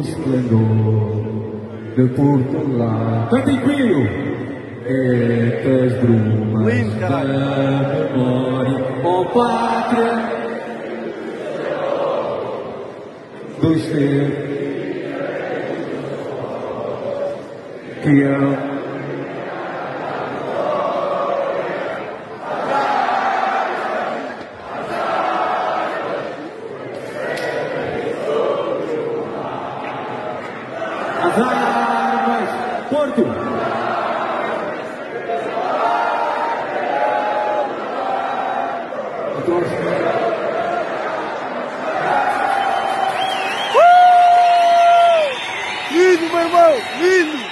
tuo splendore del porto là tanti qui e te sbrumas da memoria o patria dos teus que eram as armas, Porto! Lindo, meu irmão! Lindo!